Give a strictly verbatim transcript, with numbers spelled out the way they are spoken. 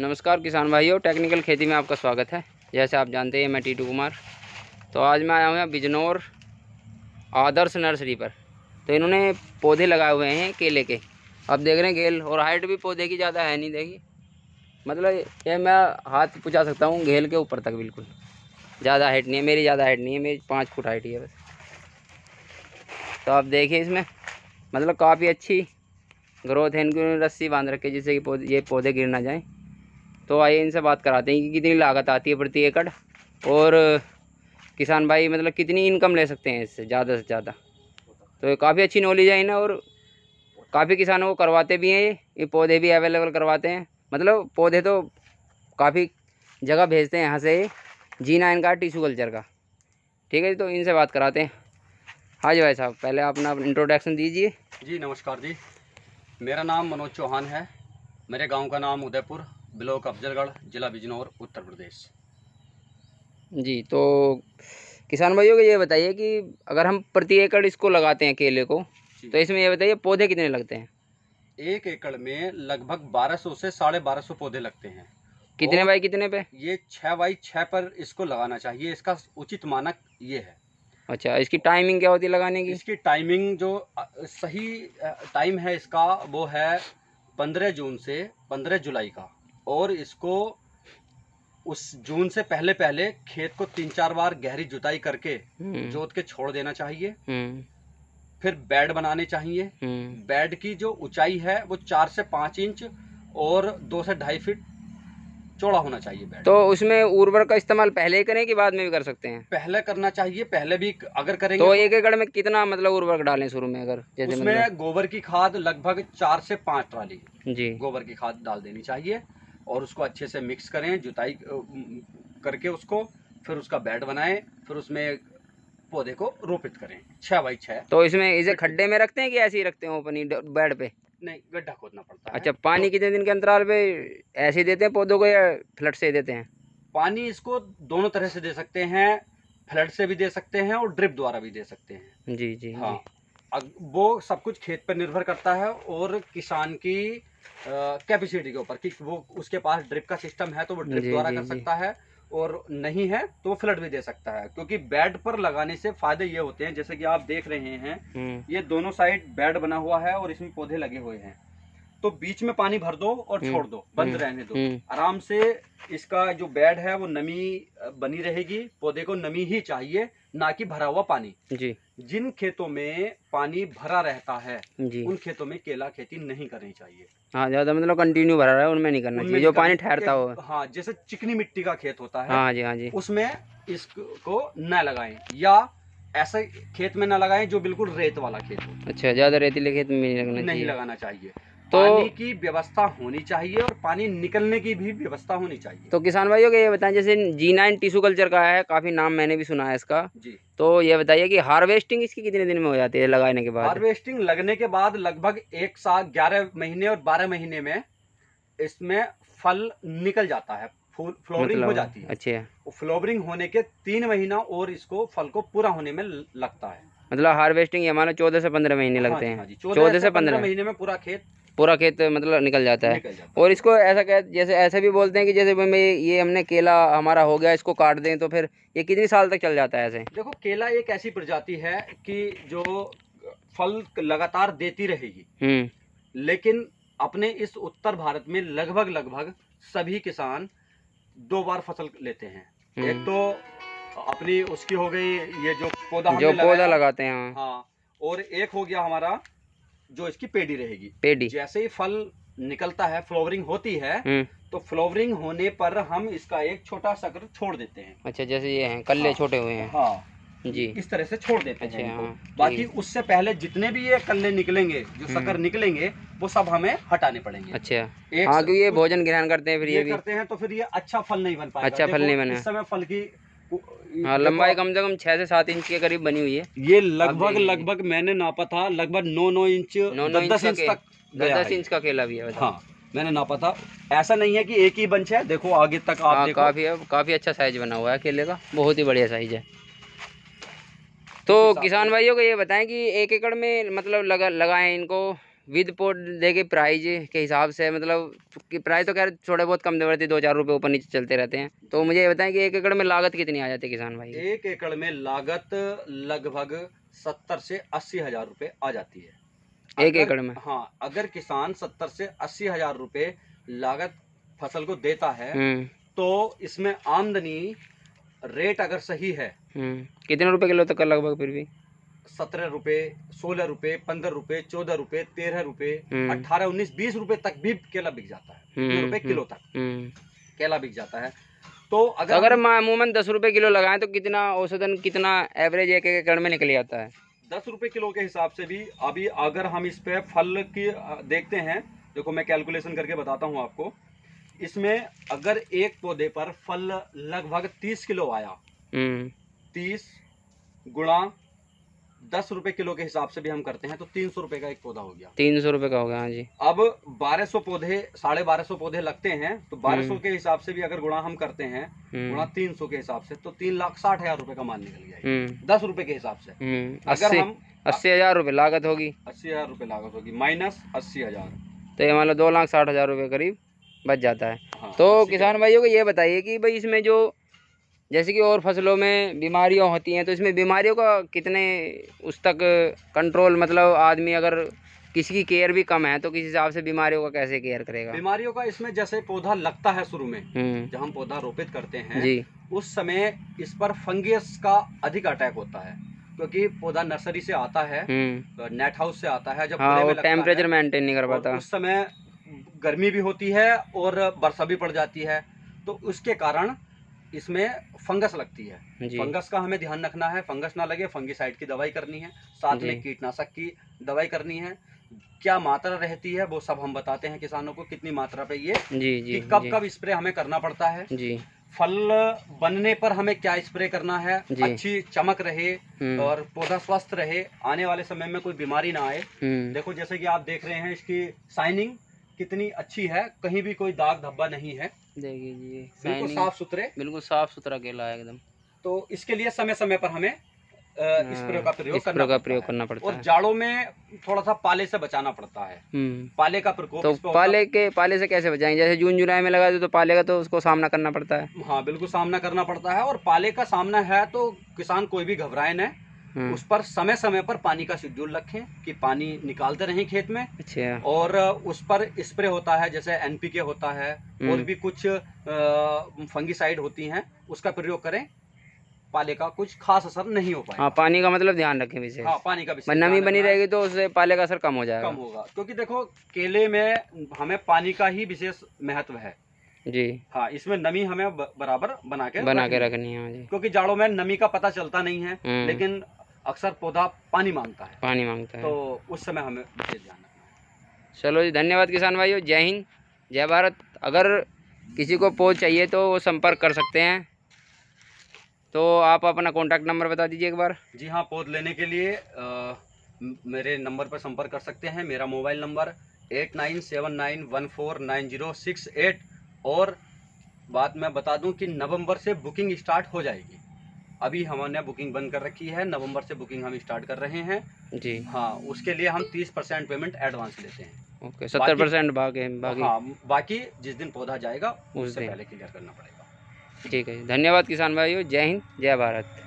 नमस्कार किसान भाइयों, टेक्निकल खेती में आपका स्वागत है। जैसे आप जानते हैं मैं टी टू कुमार। तो आज मैं आया हूँ बिजनौर आदर्श नर्सरी पर। तो इन्होंने पौधे लगाए हुए हैं केले के, आप देख रहे हैं घेल, और हाइट भी पौधे की ज़्यादा है नहीं, देखिए मतलब ये मैं हाथ पहुँचा सकता हूँ घेल के ऊपर तक, बिल्कुल ज़्यादा हाइट नहीं है मेरी, ज़्यादा हाइट नहीं है मेरी, पाँच फुट हाइट ही है बस। तो आप देखिए इसमें मतलब काफ़ी अच्छी ग्रोथ है, इनको रस्सी बांध रखी है जिससे कि ये पौधे गिर ना जाएँ। तो आइए इनसे बात कराते हैं कि कितनी लागत आती है प्रति एकड़ और किसान भाई मतलब कितनी इनकम ले सकते हैं इससे ज़्यादा से ज़्यादा। तो काफ़ी अच्छी नॉलेज है इन्हें और काफ़ी किसानों को करवाते भी हैं, ये ये पौधे भी अवेलेबल करवाते हैं। मतलब पौधे तो काफ़ी जगह भेजते हैं यहाँ से, जी नाइन का टिशू कल्चर का, ठीक है जी। तो इनसे बात कराते हैं। हाँ जी भाई साहब, पहले अपना इंट्रोडक्शन दीजिए जी। नमस्कार जी, मेरा नाम मनोज चौहान है, मेरे गाँव का नाम उदयपुर, ब्लॉक अफजलगढ़, जिला बिजनौर, उत्तर प्रदेश जी। तो किसान भाइयों को ये बताइए कि अगर हम प्रति एकड़ इसको लगाते हैं केले को, तो इसमें ये बताइए पौधे कितने लगते हैं? एक एकड़ में लगभग बारह सौ से साढ़े बारह सौ पौधे लगते हैं। कितने बाई कितने पे? ये छः बाई छः पर इसको लगाना चाहिए, इसका उचित मानक ये है। अच्छा, इसकी टाइमिंग क्या होती है लगाने की? इसकी टाइमिंग जो सही टाइम है इसका वो है पंद्रह जून से पंद्रह जुलाई का, और इसको उस जून से पहले पहले खेत को तीन चार बार गहरी जुताई करके जोत के छोड़ देना चाहिए। फिर बेड बनाने चाहिए, बेड की जो ऊंचाई है वो चार से पाँच इंच और दो से ढाई फीट चौड़ा होना चाहिए बेड। तो उसमें उर्वरक का इस्तेमाल पहले ही करें कि बाद में भी कर सकते हैं? पहले करना चाहिए, पहले भी अगर करेंगे। तो एक एकड़ में कितना मतलब उर्वरक डालें शुरू में? अगर जैसे उसमें गोबर की खाद लगभग चार से पाँच ट्राली जी गोबर की खाद डाल देनी चाहिए, और उसको अच्छे से मिक्स करें, जुताई करके उसको, फिर उसका बेड बनाएं, फिर उसमें पौधे को रोपित करें छः बाई छः। तो इसमें इसे खड्डे में रखते हैं कि ऐसे ही रखते हैं ओपन ही बेड पे? नहीं, गड्ढा खोदना पड़ता है। अच्छा, पानी तो, कितने दिन के अंतराल पे ऐसे ही देते हैं पौधों को या फ्लड से देते हैं? पानी इसको दोनों तरह से दे सकते हैं, फ्लड से भी दे सकते हैं और ड्रिप द्वारा भी दे सकते हैं। जी जी हाँ, वो सब कुछ खेत पर निर्भर करता है और किसान की कैपेसिटी के ऊपर कि वो उसके पास ड्रिप का सिस्टम है तो वो ड्रिप द्वारा कर सकता है, और नहीं है तो वो फ्लड भी दे सकता है। क्योंकि बेड पर लगाने से फायदे ये होते हैं, जैसे कि आप देख रहे हैं ये दोनों साइड बेड बना हुआ है और इसमें पौधे लगे हुए हैं, तो बीच में पानी भर दो और छोड़ दो, बंद रहने दो, आराम से इसका जो बेड है वो नमी बनी रहेगी, पौधे को नमी ही चाहिए ना कि भरा हुआ पानी जी। जिन खेतों में पानी भरा रहता है उन खेतों में केला खेती नहीं करनी चाहिए। हाँ, ज्यादा मतलब कंटिन्यू भरा रहा है उनमें नहीं करना चाहिए, जो पानी ठहरता हो। हाँ, जैसे चिकनी मिट्टी का खेत होता है। हाँ जी, हाँ जी, उसमें इसको न लगाएं, या ऐसे खेत में न लगाएं जो बिल्कुल रेत वाला खेत हो। अच्छा, ज्यादा रेतीले खेत में नहीं लगाना नहीं लगाना चाहिए। तो पानी की व्यवस्था होनी चाहिए और पानी निकलने की भी व्यवस्था होनी चाहिए। तो किसान भाइयों को ये बताएं, जैसे जी नाइन टिशू कल्चर का है, काफी नाम मैंने भी सुना है इसका जी। तो ये बताइए कि हार्वेस्टिंग इसकी कितने दिन में हो जाती है लगाने के बाद? हार्वेस्टिंग लगने के बाद लगभग एक साल ग्यारह महीने और बारह महीने में इसमें फल निकल जाता है, फ्लोरिंग हो जाती है। अच्छा, फ्लोरिंग होने के तीन महीना और इसको फल को पूरा होने में लगता है। मतलब हार्वेस्टिंग हमारे चौदह से पंद्रह महीने लगते हैं, चौदह से पंद्रह महीने में पूरा खेत पूरा खेत मतलब निकल जाता है निकल जाता। और इसको ऐसा कह जैसे ऐसे भी बोलते हैं कि जैसे ये हमने केला हमारा हो गया, इसको काट दें, तो फिर ये कितने साल तक चल जाता है ऐसे? देखो, केला एक ऐसी प्रजाति है कि जो फल लगातार देती रहेगी, लेकिन अपने इस उत्तर भारत में लगभग लगभग सभी किसान दो बार फसल लेते हैं। एक तो अपनी उसकी हो गई ये जो पौधा जो पौधा लगाते हैं, हाँ, और एक हो गया हमारा जो इसकी पेड़ी रहेगी। पेड़ी जैसे ही फल निकलता है, फ्लावरिंग होती है, तो फ्लावरिंग होने पर हम इसका एक छोटा शक्कर छोड़ देते हैं। अच्छा, जैसे ये हैं कल्ले? हाँ, छोटे हुए हैं। हाँ जी, इस तरह से छोड़ देते हैं। अच्छा, हाँ, बाकी उससे पहले जितने भी ये कल्ले निकलेंगे, जो शक्कर निकलेंगे, वो सब हमें हटाने पड़ेंगे। अच्छा, हाँ, क्योंकि ये भोजन ग्रहण करते हैं, फिर ये करते हैं तो फिर ये अच्छा फल नहीं बन पाएगा। अच्छा फल नहीं बना, इस समय फल की हाँ, लंबाई कम से कम छह से सात इंच के करीब बनी हुई है। ये लगभग लगभग मैंने नापा था लगभग नौ नौ इंच दस इंच तक दस इंच का केला भी है। हाँ, मैंने नापा था। ऐसा नहीं है कि एक ही बंच है, देखो आगे तक आप हाँ, देखो। काफी काफी अच्छा साइज बना हुआ है केले का, बहुत ही बढ़िया साइज है। तो किसान भाइयों को ये बताएं कि एक एकड़ में मतलब लगा लगाएं इनको विद पॉट देके प्राइज के हिसाब से, मतलब कि प्राइस तो खैर थोड़े बहुत कम देते, दो चार रुपये ऊपर नीचे चलते रहते हैं। तो मुझे ये बताएं कि एक एकड़ में लागत कितनी आ जाती है किसान भाई? एक एकड़ में लागत लगभग सत्तर से अस्सी हजार रुपये आ जाती है एक एकड़ में। हाँ, अगर किसान सत्तर से अस्सी हजार रुपये लागत फसल को देता है तो इसमें आमदनी रेट अगर सही है, कितने रुपए किलो तक का लगभग? फिर भी सत्रह रुपए, सोलह रुपए, पंद्रह रुपए, चौदह रुपए, तेरह रुपए, अठारह, उन्नीस, बीस रुपए तक भी केला बिक जाता है, रुपए किलो तक केला बिक जाता है। तो अगर अगर अमूमन दस रुपए किलो लगाएं तो कितना औसतन, कितना एवरेज एक एकड़ में निकल जाता है? दस रुपए किलो के हिसाब से भी अभी अगर हम इस पे फल की देखते हैं, देखो मैं कैलकुलेशन करके बताता हूँ आपको। इसमें अगर एक पौधे पर फल लगभग तीस किलो आया, तीस गुणा दस रुपए किलो के हिसाब से भी हम करते हैं तो तीन सौ रुपए का एक पौधा हो गया। तीन सौ रुपए का हो गया। हाँ जी। अब बारह सौ पौधे, साढ़े बारह सौ पौधे लगते हैं तो बारह सौ के हिसाब से भी अगर गुणा हम करते हैं, गुणा तीन सौ के हिसाब से, तो तीन लाख साठ हजार रुपए का माल निकल गया दस रुपए के हिसाब से। अगर हम अस्सी हजार रुपए लागत होगी, अस्सी हजार रुपए लागत होगी माइनस अस्सी हजार, तो ये मान लो दो लाख साठ हजार रुपए करीब बच जाता है। हाँ, तो किसान भाइयों को ये बताइए कि भाई इसमें जो जैसे कि और फसलों में बीमारियां होती हैं तो इसमें बीमारियों का कितने उस तक कंट्रोल, मतलब आदमी अगर किसी की केयर भी कम है तो किस हिसाब से बीमारियों का कैसे केयर करेगा? बीमारियों का इसमें जैसे पौधा लगता है शुरू में, जब हम पौधा रोपित करते हैं जी, उस समय इस पर फंगस का अधिक अटैक होता है क्योंकि पौधा नर्सरी से आता है, नेट हाउस से आता है, जब टेम्परेचर मेंटेन नहीं कर पाता, उस समय गर्मी भी होती है और वर्षा भी पड़ जाती है, तो उसके कारण इसमें फंगस लगती है। फंगस का हमें ध्यान रखना है, फंगस ना लगे फंगीसाइड की दवाई करनी है, साथ में कीटनाशक की दवाई करनी है। क्या मात्रा रहती है वो सब हम बताते हैं किसानों को, कितनी मात्रा पे ये जी, जी, कि कब जी, कब स्प्रे हमें करना पड़ता है जी। फल बनने पर हमें क्या स्प्रे करना है, अच्छी चमक रहे और पौधा स्वस्थ रहे, आने वाले समय में कोई बीमारी ना आए। देखो जैसे कि आप देख रहे हैं इसकी शाइनिंग कितनी अच्छी है, कहीं भी कोई दाग धब्बा नहीं है, देखिए बिल्कुल साफ सुथरे, बिल्कुल साफ सुथरा केला है एकदम। तो इसके लिए समय समय पर हमें स्प्रे का प्रयोग करना, का प्रयोग करना पड़ता है और जाड़ों में थोड़ा सा पाले से बचाना पड़ता है, पाले का प्रकोप। तो पाले के पाले से कैसे बचाएंगे? जैसे जून जुलाई में लगा दो तो पाले का तो उसको सामना करना पड़ता है। हाँ बिल्कुल, सामना करना पड़ता है और पाले का सामना है तो किसान कोई भी घबराए न, उस पर समय समय पर पानी का शेड्यूल रखें कि पानी निकालते रहें खेत में। अच्छा। और उस पर स्प्रे होता है जैसे एनपीके होता है और भी कुछ फंगीसाइड होती हैं, उसका प्रयोग करें, पाले का कुछ खास असर नहीं हो पाएगा। हाँ, पानी का मतलब ध्यान रखें विशेष। हाँ, पानी का नमी बनी रहेगी तो उससे पाले का असर कम हो जाएगा, कम होगा, क्योंकि देखो केले में हमें पानी का ही विशेष महत्व है जी। हाँ, इसमें नमी हमें बराबर बना के बना के रखनी है क्योंकि जाड़ों में नमी का पता चलता नहीं है, लेकिन अक्सर पौधा पानी मांगता है, पानी मांगता है, तो उस समय हमें विशेष ध्यान रखना है। चलो जी, धन्यवाद किसान भाइयों, जय हिंद जय भारत। अगर किसी को पौध चाहिए तो वो संपर्क कर सकते हैं, तो आप अपना कॉन्टैक्ट नंबर बता दीजिए एक बार। जी हाँ, पौध लेने के लिए आ, मेरे नंबर पर संपर्क कर सकते हैं। मेरा mobile number eight nine seven nine one four nine zero six eight, और बात मैं बता दूँ कि नवम्बर से बुकिंग स्टार्ट हो जाएगी, अभी हमने बुकिंग बंद कर रखी है, नवंबर से बुकिंग हम स्टार्ट कर रहे हैं जी। हाँ, उसके लिए हम तीस परसेंट पेमेंट एडवांस लेते हैं। ओके, सत्तर परसेंट बाकी, बाकी हाँ, बाकी जिस दिन पौधा जाएगा उससे पहले क्लियर करना पड़ेगा। ठीक है, धन्यवाद किसान भाइयों, जय हिंद जय भारत।